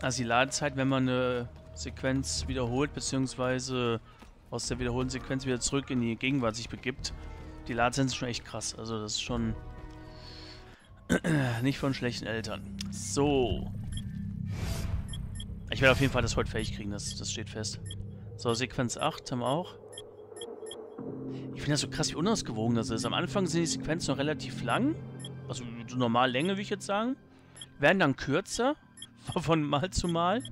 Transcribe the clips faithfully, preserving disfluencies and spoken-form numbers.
Also die Ladezeit, wenn man eine Sequenz wiederholt, beziehungsweise aus der wiederholten Sequenz wieder zurück in die Gegenwart sich begibt, die Ladezeit ist schon echt krass. Also das ist schon nicht von schlechten Eltern. So. Ich werde auf jeden Fall das heute fertig kriegen, das, das steht fest. So, Sequenz acht haben wir auch. Ich finde das so krass, wie unausgewogen das ist. Am Anfang sind die Sequenzen noch relativ lang. Also normal Länge, würde ich jetzt sagen. Werden dann kürzer. Von Mal zu Mal.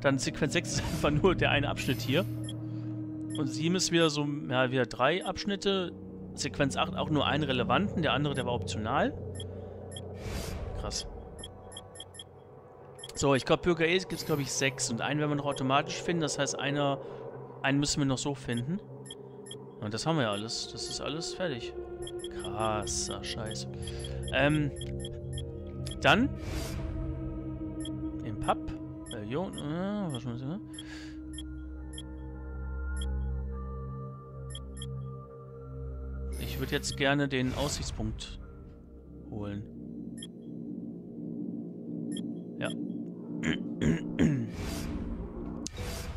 Dann Sequenz sechs ist einfach nur der eine Abschnitt hier. Und sieben ist wieder so, ja, wieder drei Abschnitte. Sequenz acht auch nur einen relevanten. Der andere, der war optional. Krass. So, ich glaube, Bürger E gibt es, glaube ich, sechs. Und einen werden wir noch automatisch finden. Das heißt, einer, einen müssen wir noch so finden. Und das haben wir ja alles. Das ist alles fertig. Krasser Scheiß. Ähm, dann im Pub. Äh, jo, äh, was muss ich, ne? Ich würde jetzt gerne den Aussichtspunkt holen. Ja.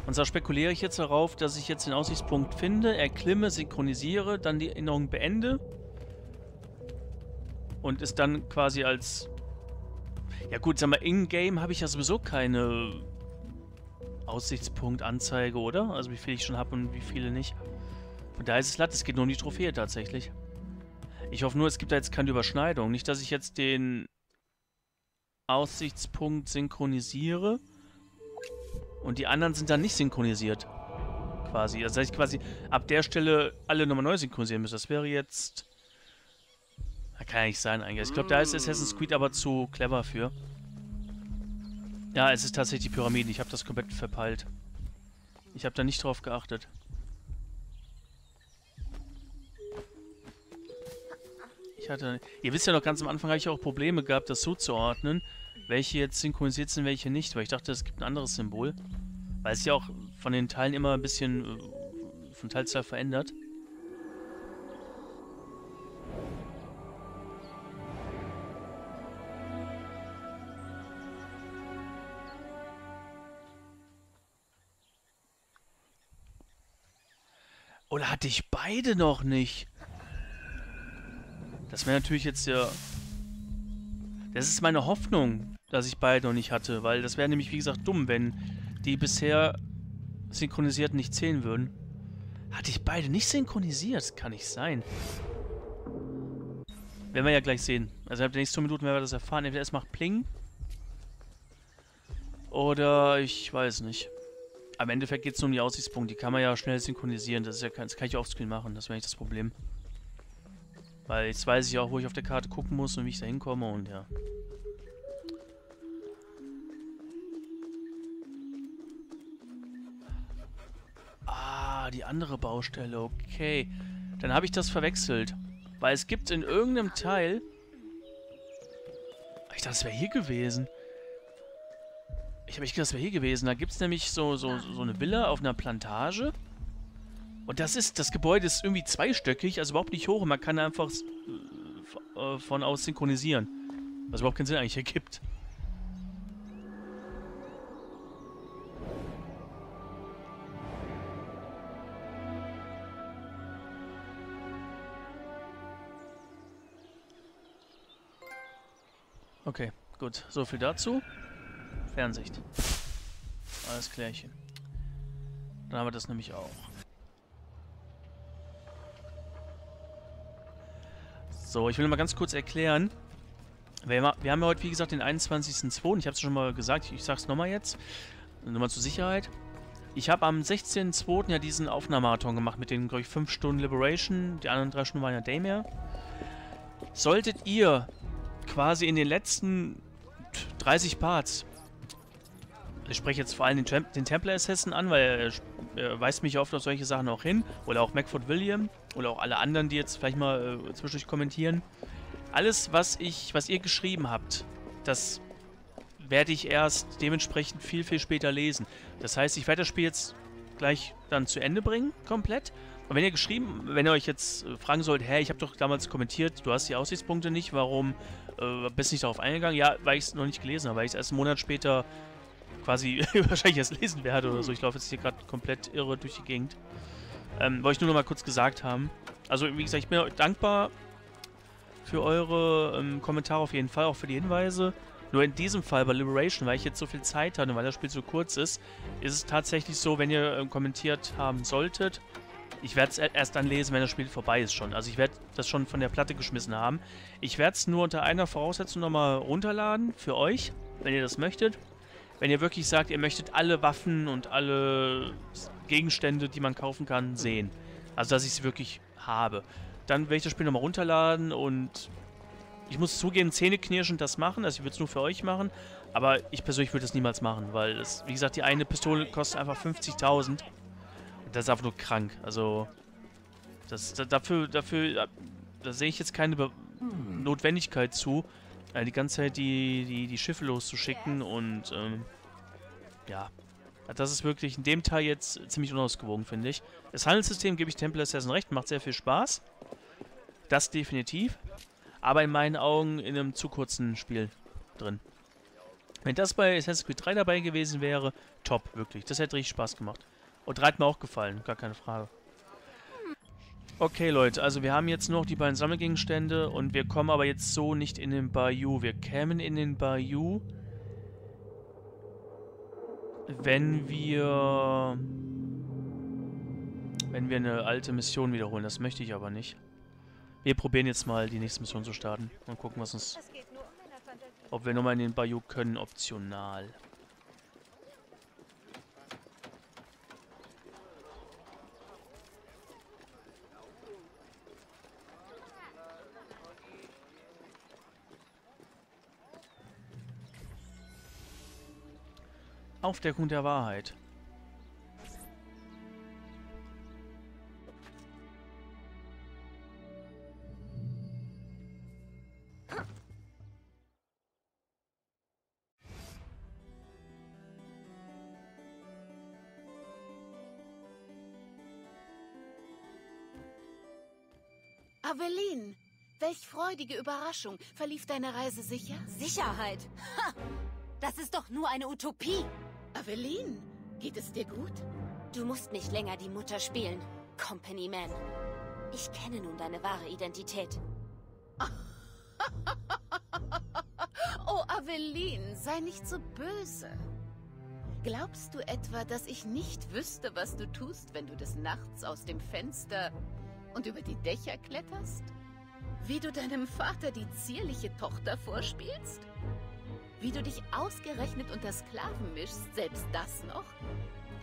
Und da spekuliere ich jetzt darauf, dass ich jetzt den Aussichtspunkt finde, erklimme, synchronisiere, dann die Erinnerung beende und ist dann quasi als... Ja gut, sag mal, in-game habe ich ja sowieso keine Aussichtspunktanzeige, oder? Also wie viel ich schon habe und wie viele nicht. Von daher ist es latt, es geht nur um die Trophäe tatsächlich. Ich hoffe nur, es gibt da jetzt keine Überschneidung. Nicht, dass ich jetzt den Aussichtspunkt synchronisiere. Und die anderen sind dann nicht synchronisiert. Quasi. Das heißt, quasi ab der Stelle alle nochmal neu synchronisieren müssen. Das wäre jetzt... Das kann ja nicht sein eigentlich. Ich glaube, da ist Assassin's Creed aber zu clever für. Ja, es ist tatsächlich die Pyramiden. Ich habe das komplett verpeilt. Ich habe da nicht drauf geachtet. Ich hatte... Ihr wisst ja noch, ganz am Anfang habe ich auch Probleme gehabt, das so zu ordnen. Welche jetzt synchronisiert sind, welche nicht, weil ich dachte, es gibt ein anderes Symbol. Weil es ja auch von den Teilen immer ein bisschen äh, von Teil zu Teil verändert. Oder hatte ich beide noch nicht? Das wäre natürlich jetzt ja... Das ist meine Hoffnung, dass ich beide noch nicht hatte, weil das wäre nämlich, wie gesagt, dumm, wenn die bisher synchronisierten nicht zählen würden. Hatte ich beide nicht synchronisiert? Kann nicht sein. Werden wir ja gleich sehen. Also ab den nächsten Minuten werden wir das erfahren. Entweder es macht Pling oder ich weiß nicht. Am Endeffekt geht es nur um die Aussichtspunkte. Die kann man ja schnell synchronisieren. Das ist ja kein, das kann ich offscreen machen. Das wäre nicht das Problem. Weil jetzt weiß ich auch, wo ich auf der Karte gucken muss und wie ich da hinkomme und ja. Ah, die andere Baustelle, okay. Dann habe ich das verwechselt. Weil es gibt in irgendeinem Teil... Ich dachte, es wäre hier gewesen. Ich habe nicht gedacht, es wäre hier gewesen. Da gibt es nämlich so, so, so eine Villa auf einer Plantage. Und das ist, das Gebäude ist irgendwie zweistöckig, also überhaupt nicht hoch und man kann einfach äh, von aus synchronisieren. Was überhaupt keinen Sinn eigentlich ergibt. Okay, gut. So viel dazu. Fernsicht. Alles klärchen. Dann haben wir das nämlich auch. So, ich will mal ganz kurz erklären. Wir haben ja heute, wie gesagt, den einundzwanzigsten zweiten Ich habe es schon mal gesagt, ich sage es nochmal jetzt. Nur mal zur Sicherheit. Ich habe am sechzehnten zweiten ja diesen Aufnahmemarathon gemacht mit den, glaube ich, fünf Stunden Liberation. Die anderen drei Stunden waren ja Daymare. Solltet ihr quasi in den letzten dreißig Parts... Ich spreche jetzt vor allem den, den Templar Assassin an, weil er, er weist mich oft auf solche Sachen auch hin. Oder auch Macford William. Oder auch alle anderen, die jetzt vielleicht mal äh, zwischendurch kommentieren. Alles, was ich, was ihr geschrieben habt, das werde ich erst dementsprechend viel, viel später lesen. Das heißt, ich werde das Spiel jetzt gleich dann zu Ende bringen, komplett. Und wenn ihr geschrieben, wenn ihr euch jetzt fragen sollt, hey, ich habe doch damals kommentiert, du hast die Aussichtspunkte nicht, warum äh, bist du nicht darauf eingegangen? Ja, weil ich es noch nicht gelesen habe, weil ich es erst einen Monat später quasi wahrscheinlich erst lesen werde oder so. Ich laufe jetzt hier gerade komplett irre durch die Gegend. Ähm, wollte ich nur noch mal kurz gesagt haben. Also, wie gesagt, ich bin euch dankbar für eure ähm, Kommentare auf jeden Fall, auch für die Hinweise. Nur in diesem Fall bei Liberation, weil ich jetzt so viel Zeit hatte und weil das Spiel so kurz ist, ist es tatsächlich so, wenn ihr ähm, kommentiert haben solltet, ich werde es erst dann lesen, wenn das Spiel vorbei ist schon. Also ich werde das schon von der Platte geschmissen haben. Ich werde es nur unter einer Voraussetzung nochmal runterladen für euch, wenn ihr das möchtet. Wenn ihr wirklich sagt, ihr möchtet alle Waffen und alle Gegenstände, die man kaufen kann, sehen. Also dass ich es wirklich habe. Dann werde ich das Spiel nochmal runterladen und ich muss zugeben, zähneknirschend das machen. Also ich würde es nur für euch machen. Aber ich persönlich würde es niemals machen, weil es, wie gesagt, die eine Pistole kostet einfach fünfzigtausend. Das ist einfach nur krank. Also, das, da, dafür, dafür, da sehe ich jetzt keine Be- Notwendigkeit zu, äh, die ganze Zeit die, die, die Schiffe loszuschicken und, ähm, ja. Das ist wirklich in dem Teil jetzt ziemlich unausgewogen, finde ich. Das Handelssystem, gebe ich Templar Assassin recht, macht sehr viel Spaß. Das definitiv. Aber in meinen Augen in einem zu kurzen Spiel drin. Wenn das bei Assassin's Creed drei dabei gewesen wäre, top, wirklich. Das hätte richtig Spaß gemacht. Und drei hat mir auch gefallen, gar keine Frage. Okay, Leute, also wir haben jetzt noch die beiden Sammelgegenstände und wir kommen aber jetzt so nicht in den Bayou. Wir kämen in den Bayou, wenn wir... wenn wir eine alte Mission wiederholen. Das möchte ich aber nicht. Wir probieren jetzt mal, die nächste Mission zu starten und gucken, was uns... ob wir nochmal in den Bayou können, optional. Aufdeckung der Wahrheit. Aveline, welch freudige Überraschung. Verlief deine Reise sicher? Sicherheit? Ha! Das ist doch nur eine Utopie. Aveline, geht es dir gut? Du musst nicht länger die Mutter spielen, Company Man. Ich kenne nun deine wahre Identität. Oh, Aveline, sei nicht so böse. Glaubst du etwa, dass ich nicht wüsste, was du tust, wenn du des Nachts aus dem Fenster und über die Dächer kletterst? Wie du deinem Vater die zierliche Tochter vorspielst? Wie du dich ausgerechnet unter Sklaven mischst, selbst das noch?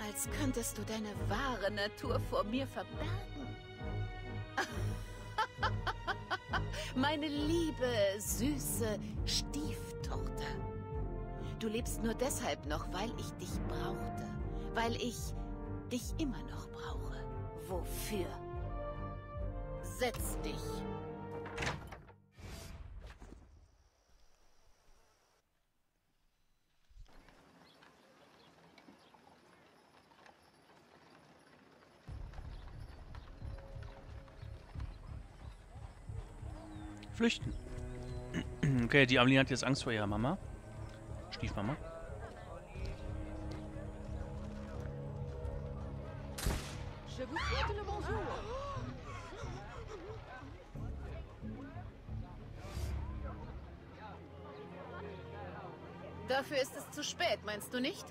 Als könntest du deine wahre Natur vor mir verbergen. Meine liebe, süße Stieftochter. Du lebst nur deshalb noch, weil ich dich brauchte. Weil ich dich immer noch brauche. Wofür? Setz dich. Flüchten. Okay, die Aveline hat jetzt Angst vor ihrer Mama. Stiefmama. Dafür ist es zu spät, meinst du nicht?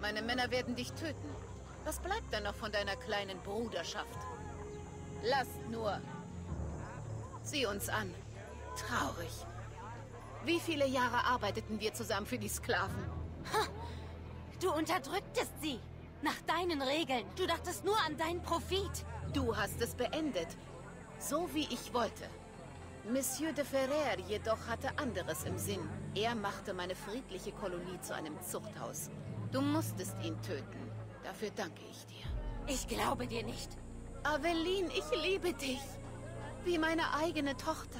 Meine Männer werden dich töten. Was bleibt denn noch von deiner kleinen Bruderschaft? Lasst nur. Sieh uns an. Traurig. Wie viele Jahre arbeiteten wir zusammen für die Sklaven? Ha, du unterdrücktest sie. Nach deinen Regeln. Du dachtest nur an deinen Profit. Du hast es beendet. So wie ich wollte. Monsieur de Ferrer jedoch hatte anderes im Sinn. Er machte meine friedliche Kolonie zu einem Zuchthaus. Du musstest ihn töten. Dafür danke ich dir. Ich glaube dir nicht. Aveline, ich liebe dich. Wie meine eigene Tochter.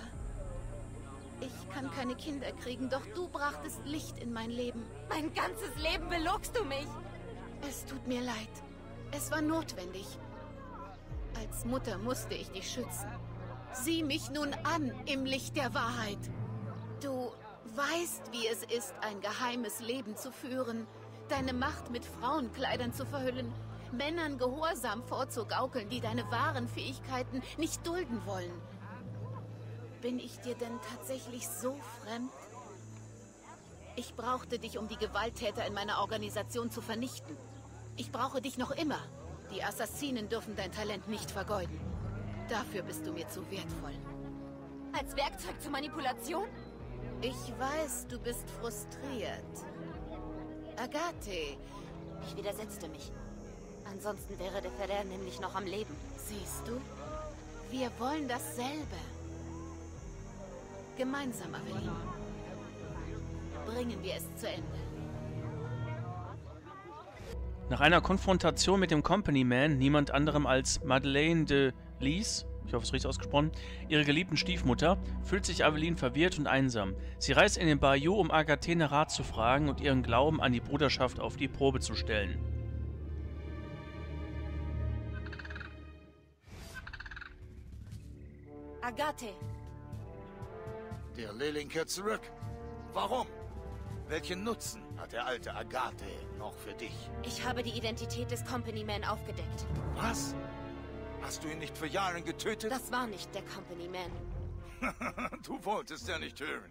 Ich kann keine Kinder kriegen, doch du brachtest Licht in mein Leben. Mein ganzes Leben belogst du mich. Es tut mir leid. Es war notwendig. Als Mutter musste ich dich schützen. Sieh mich nun an im Licht der Wahrheit. Du weißt, wie es ist, ein geheimes Leben zu führen. Deine Macht mit Frauenkleidern zu verhüllen, Männern gehorsam vorzugaukeln, die deine wahren Fähigkeiten nicht dulden wollen. Bin ich dir denn tatsächlich so fremd? Ich brauchte dich, um die Gewalttäter in meiner Organisation zu vernichten. Ich brauche dich noch immer. Die Assassinen dürfen dein Talent nicht vergeuden. Dafür bist du mir zu wertvoll. Als Werkzeug zur Manipulation? Ich weiß, du bist frustriert. Agaté. Ich widersetzte mich. Ansonsten wäre de Ferrer nämlich noch am Leben. Siehst du? Wir wollen dasselbe. Gemeinsam, Aveline. Bringen wir es zu Ende. Nach einer Konfrontation mit dem Company Man, niemand anderem als Madeleine de Lys, ich hoffe es ist richtig ausgesprochen, ihrer geliebten Stiefmutter, fühlt sich Aveline verwirrt und einsam. Sie reist in den Bayou, um Agaté nach Rat zu fragen und ihren Glauben an die Bruderschaft auf die Probe zu stellen. Agaté. Der Lehrling kehrt zurück. Warum? Welchen Nutzen hat der alte Agaté noch für dich? Ich habe die Identität des Company Man aufgedeckt. Was? Hast du ihn nicht vor Jahren getötet? Das war nicht der Company Man. Du wolltest ja nicht hören.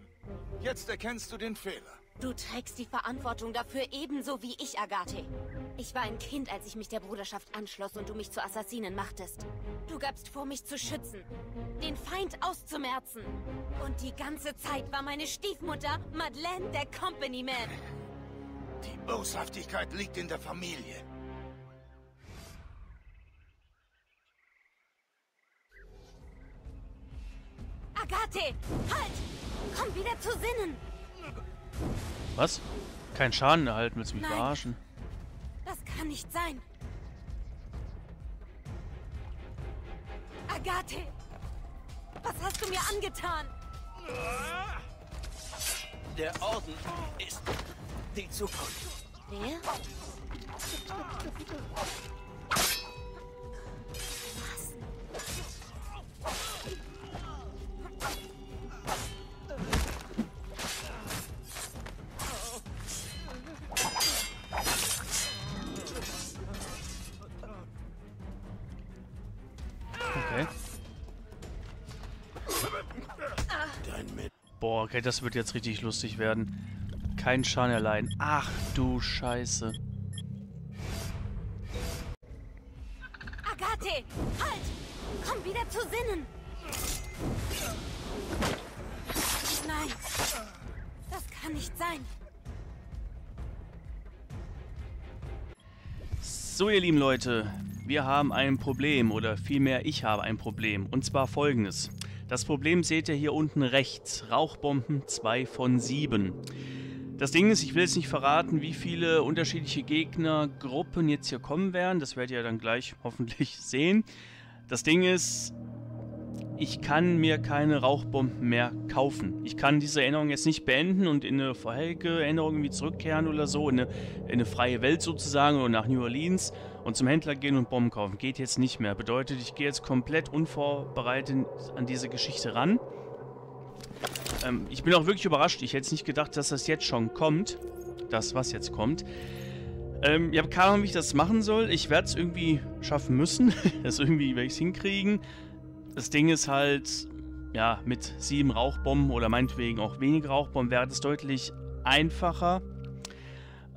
Jetzt erkennst du den Fehler. Du trägst die Verantwortung dafür ebenso wie ich, Agaté. Ich war ein Kind, als ich mich der Bruderschaft anschloss und du mich zu Assassinen machtest. Du gabst vor, mich zu schützen, den Feind auszumerzen. Und die ganze Zeit war meine Stiefmutter Madeleine der Company Man. Die Boshaftigkeit liegt in der Familie. Agaté, halt! Komm wieder zu Sinnen! Was? Kein Schaden erhalten, willst du mich verarschen? Das kann nicht sein. Agaté, was hast du mir angetan? Der Orden ist die Zukunft. Wer? Boah, okay, das wird jetzt richtig lustig werden. Kein Schaden erleiden. Ach du Scheiße. Agaté, halt! Komm wieder zu Sinnen! Nein, das kann nicht sein. So, ihr lieben Leute, wir haben ein Problem, oder vielmehr ich habe ein Problem. Und zwar folgendes. Das Problem seht ihr hier unten rechts. Rauchbomben zwei von sieben. Das Ding ist, ich will jetzt nicht verraten, wie viele unterschiedliche Gegnergruppen jetzt hier kommen werden. Das werdet ihr dann gleich hoffentlich sehen. Das Ding ist, ich kann mir keine Rauchbomben mehr kaufen. Ich kann diese Erinnerung jetzt nicht beenden und in eine vorherige Erinnerung irgendwie zurückkehren oder so. In eine, in eine freie Welt sozusagen oder nach New Orleans. Und zum Händler gehen und Bomben kaufen. Geht jetzt nicht mehr. Bedeutet, ich gehe jetzt komplett unvorbereitet an diese Geschichte ran. Ähm, ich bin auch wirklich überrascht. Ich hätte nicht gedacht, dass das jetzt schon kommt. Das, was jetzt kommt. Ähm, ich habe keine Ahnung, wie ich das machen soll. Ich werde es irgendwie schaffen müssen. Das irgendwie werde ich es hinkriegen. Das Ding ist halt, ja, mit sieben Rauchbomben oder meinetwegen auch weniger Rauchbomben wäre das deutlich einfacher.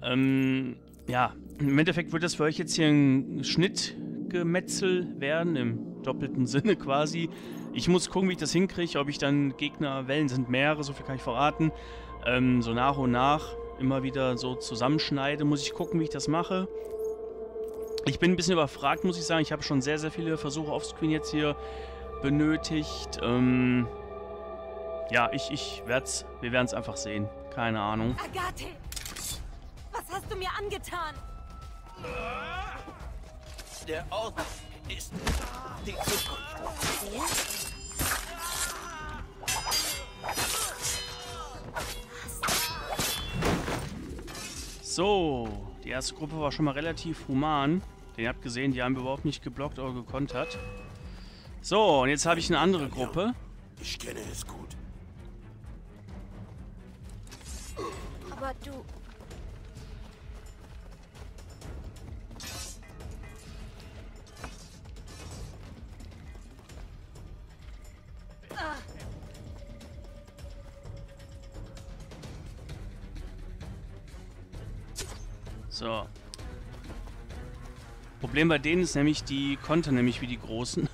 Ähm, ja. Im Endeffekt wird das für euch jetzt hier ein Schnittgemetzel werden, im doppelten Sinne quasi. Ich muss gucken, wie ich das hinkriege, ob ich dann Gegnerwellen sind mehrere, so viel kann ich verraten. Ähm, so nach und nach immer wieder so zusammenschneide, muss ich gucken, wie ich das mache. Ich bin ein bisschen überfragt, muss ich sagen. Ich habe schon sehr, sehr viele Versuche offscreen jetzt hier benötigt. Ähm, ja, ich, ich werde es, wir werden es einfach sehen. Keine Ahnung. Agaté, was hast du mir angetan? Der Ort ist die Zukunft. So, die erste Gruppe war schon mal relativ human. Denn ihr habt gesehen, die haben überhaupt nicht geblockt oder gekontert. So, und jetzt habe ich eine andere Gruppe. Ich kenne es gut. Aber du... So. Problem bei denen ist nämlich, die konnten nämlich wie die Großen.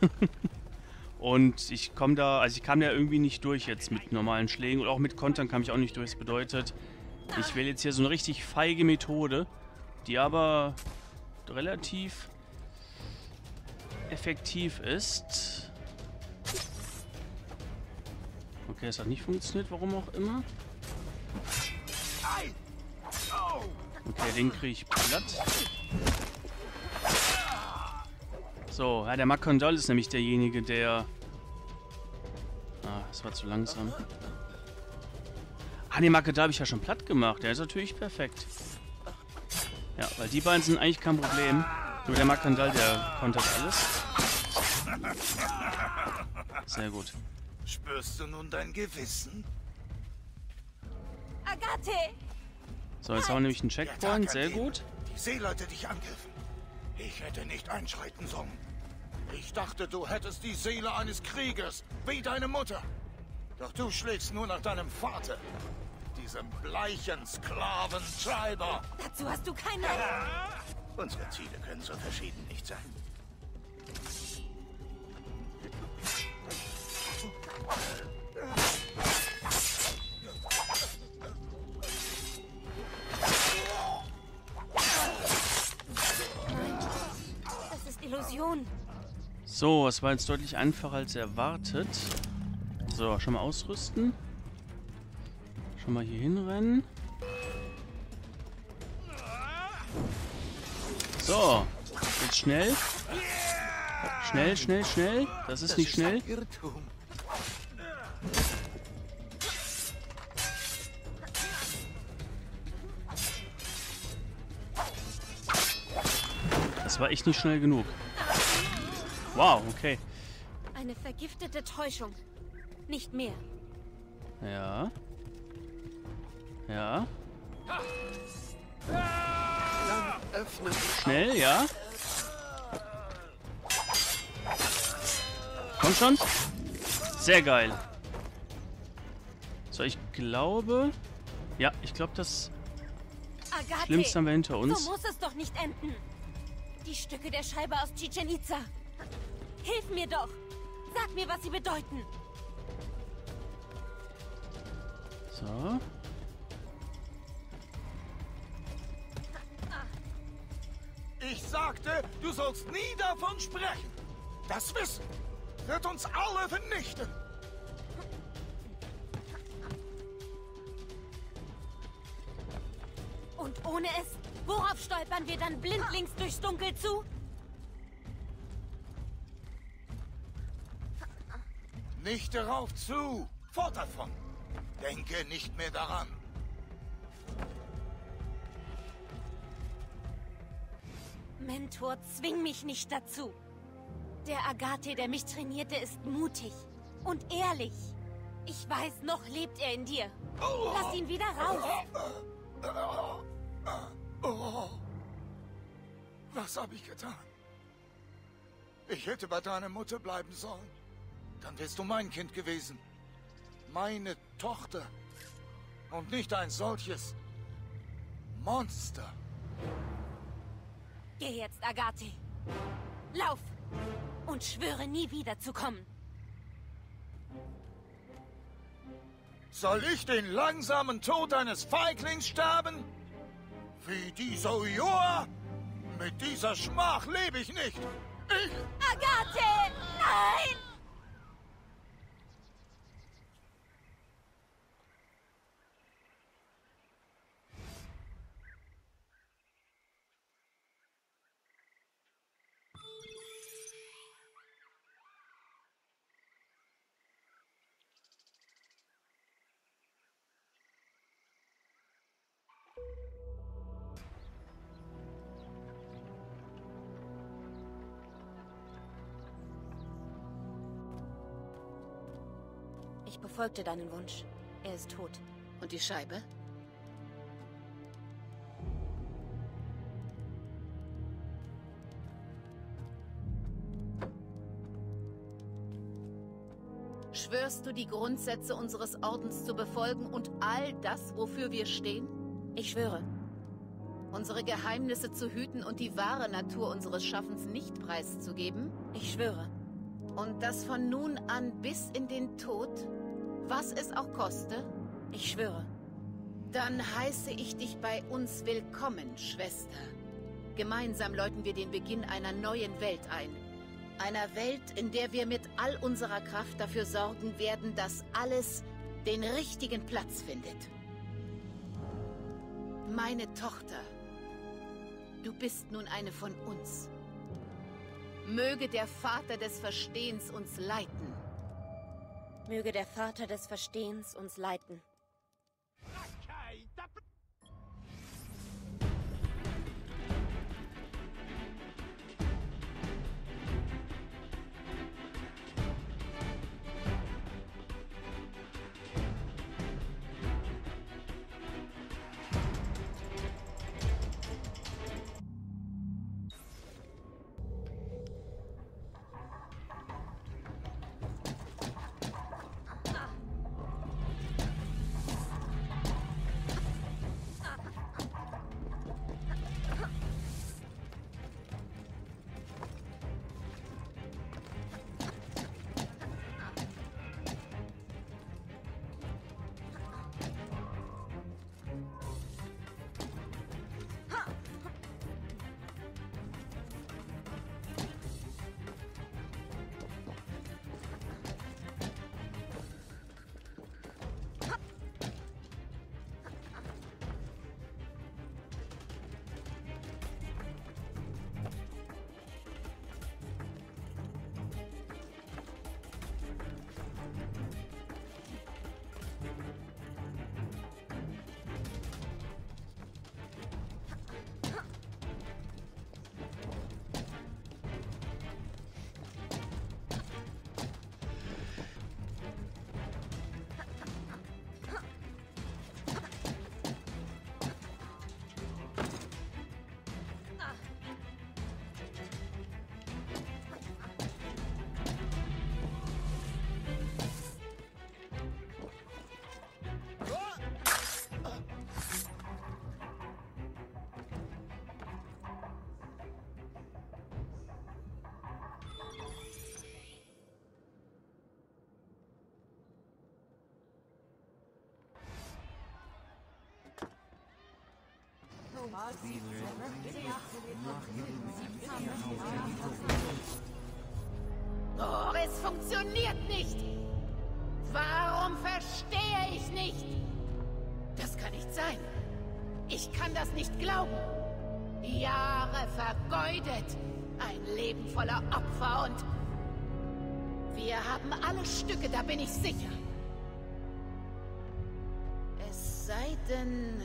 Und ich komme da, also ich kam da irgendwie nicht durch jetzt mit normalen Schlägen. Und auch mit Kontern kam ich auch nicht durch. Das bedeutet, ich wähle jetzt hier so eine richtig feige Methode, die aber relativ effektiv ist. Okay, das hat nicht funktioniert, warum auch immer. Okay, den kriege ich platt. So, ja, der Macondol ist nämlich derjenige, der... Ah, das war zu langsam. Ah, den Macondol habe ich ja schon platt gemacht. Der ist natürlich perfekt. Ja, weil die beiden sind eigentlich kein Problem. Nur der Macondol, der kontert alles. Sehr gut. Spürst du nun dein Gewissen? Agaté! So, jetzt haben wir nämlich einen Checkpoint. Sehr gut. Die Seeleute dich angriffen. Ich hätte nicht einschreiten sollen. Ich dachte, du hättest die Seele eines Kriegers, wie deine Mutter. Doch du schlägst nur nach deinem Vater, diesem bleichen Sklaventreiber. Dazu hast du keine... Ja. Unsere Ziele können so verschieden nicht sein. So, es war jetzt deutlich einfacher als erwartet. So, schon mal ausrüsten. Schon mal hier hinrennen. So, jetzt schnell. Schnell, schnell, schnell. Das ist nicht schnell. Das war echt nicht schnell genug. Wow, okay. Eine vergiftete Täuschung. Nicht mehr. Ja. Ja. Schnell, ja. Komm schon. Sehr geil. So, ich glaube... Ja, ich glaube, das Schlimmste haben wir hinter uns. So muss es doch nicht enden. Die Stücke der Scheibe aus Chichen Itza. Hilf mir doch! Sag mir, was sie bedeuten! So. Ich sagte, du sollst nie davon sprechen! Das Wissen wird uns alle vernichten! Und ohne es, worauf stolpern wir dann blindlings durchs Dunkel zu? Nicht darauf zu! Fort davon! Denke nicht mehr daran! Mentor, zwing mich nicht dazu! Der Agaté, der mich trainierte, ist mutig und ehrlich. Ich weiß, noch lebt er in dir. Lass ihn wieder raus! Was habe ich getan? Ich hätte bei deiner Mutter bleiben sollen. Dann wärst du mein Kind gewesen. Meine Tochter. Und nicht ein solches Monster. Geh jetzt, Agaté. Lauf! Und schwöre, nie wieder zu kommen. Soll ich den langsamen Tod eines Feiglings sterben? Wie dieser Ujoa? Mit dieser Schmach lebe ich nicht. Ich... Agaté! Nein! Ich befolgte deinen Wunsch. Er ist tot. Und die Scheibe? Schwörst du, die Grundsätze unseres Ordens zu befolgen und all das, wofür wir stehen? Ich schwöre. unsere Geheimnisse zu hüten und die wahre Natur unseres Schaffens nicht preiszugeben? Ich schwöre. Und das von nun an bis in den Tod, was es auch koste? Ich schwöre. Dann heiße ich dich bei uns willkommen, Schwester. Gemeinsam läuten wir den Beginn einer neuen Welt ein. Einer Welt, in der wir mit all unserer Kraft dafür sorgen werden, dass alles den richtigen Platz findet. Meine Tochter, du bist nun eine von uns. Möge der Vater des Verstehens uns leiten. Möge der Vater des Verstehens uns leiten. Wie oh, es funktioniert nicht! Warum verstehe ich nicht? Das kann nicht sein. Ich kann das nicht glauben. Jahre vergeudet. Ein Leben voller Opfer und... Wir haben alle Stücke, da bin ich sicher. Es sei denn...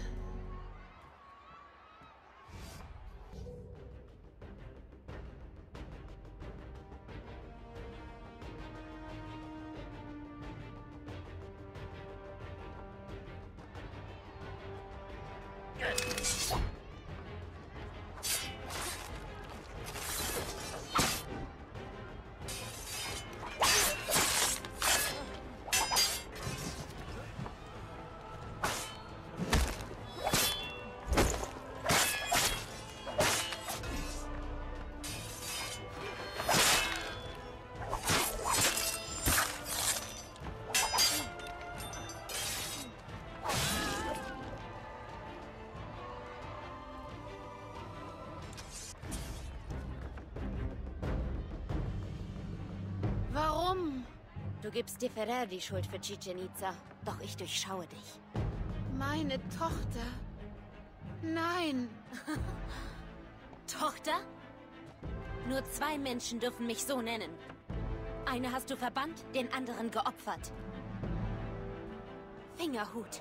Du gibst de Ferrer die Schuld für Chichen Itza, doch ich durchschaue dich. Meine Tochter? Nein! Tochter? Nur zwei Menschen dürfen mich so nennen. Eine hast du verbannt, den anderen geopfert. Fingerhut!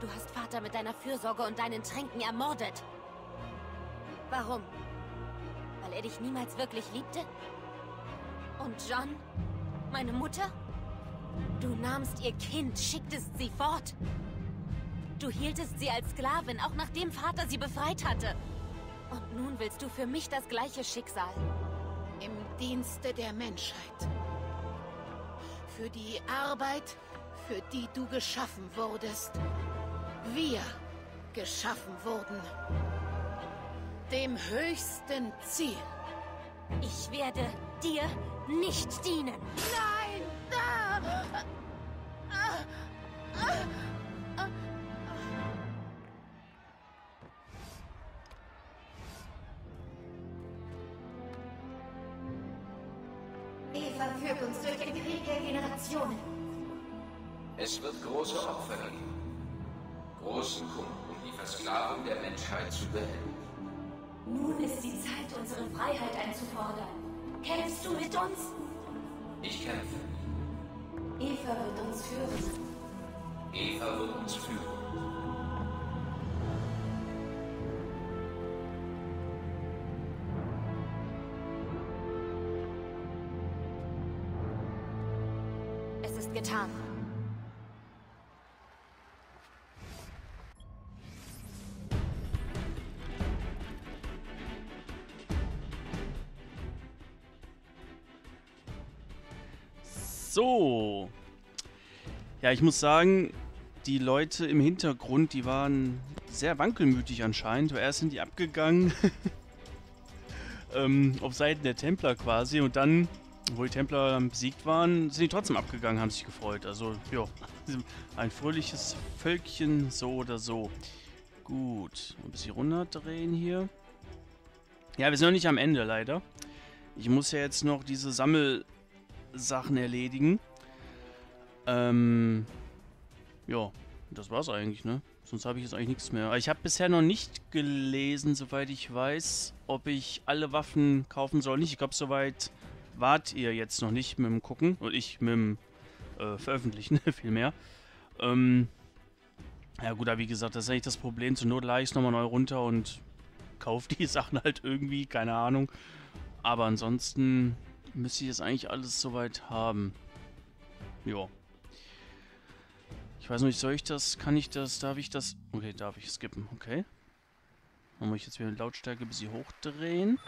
Du hast Vater mit deiner Fürsorge und deinen Tränken ermordet. Warum? Weil er dich niemals wirklich liebte? Und John? Meine Mutter? Du nahmst ihr Kind, schicktest sie fort. Du hieltest sie als Sklavin, auch nachdem Vater sie befreit hatte. Und nun willst du für mich das gleiche Schicksal. Im Dienste der Menschheit. Für die Arbeit, für die du geschaffen wurdest. Wir geschaffen wurden. Dem höchsten Ziel. Ich werde dir nicht dienen. Nein! Eva führt uns durch den Krieg der Generationen. Es wird große Opfer geben. Großen Kummer, um die Versklavung der Menschheit zu beenden. Nun ist die Zeit, unsere Freiheit einzufordern. Kämpfst du mit uns? Ich kämpfe. Eva wird uns führen. Eva wird uns führen. Es ist getan. So. Ja, ich muss sagen, die Leute im Hintergrund, die waren sehr wankelmütig anscheinend. Erst sind die abgegangen. ähm, auf Seiten der Templer quasi. Und dann, obwohl die Templer besiegt waren, sind die trotzdem abgegangen, haben sich gefreut. Also, ja, ein fröhliches Völkchen, so oder so. Gut, ein bisschen runterdrehen hier. Ja, wir sind noch nicht am Ende, leider. Ich muss ja jetzt noch diese Sammel... Sachen erledigen. Ähm, ja, das war's eigentlich, ne? Sonst habe ich jetzt eigentlich nichts mehr. Ich habe bisher noch nicht gelesen, soweit ich weiß, ob ich alle Waffen kaufen soll. Nicht. Ich glaube, soweit wart ihr jetzt noch nicht mit dem Gucken. Und ich mit dem äh, Veröffentlichen, vielmehr. Ähm, ja gut, aber wie gesagt, das ist eigentlich das Problem. Zur Not lade ich es nochmal neu runter und kaufe die Sachen halt irgendwie. Keine Ahnung. Aber ansonsten... müsste ich jetzt eigentlich alles soweit haben. Ja. Ich weiß noch nicht, soll ich das, kann ich das, darf ich das... Okay, darf ich skippen, okay. Dann muss ich jetzt wieder die Lautstärke ein bisschen hochdrehen.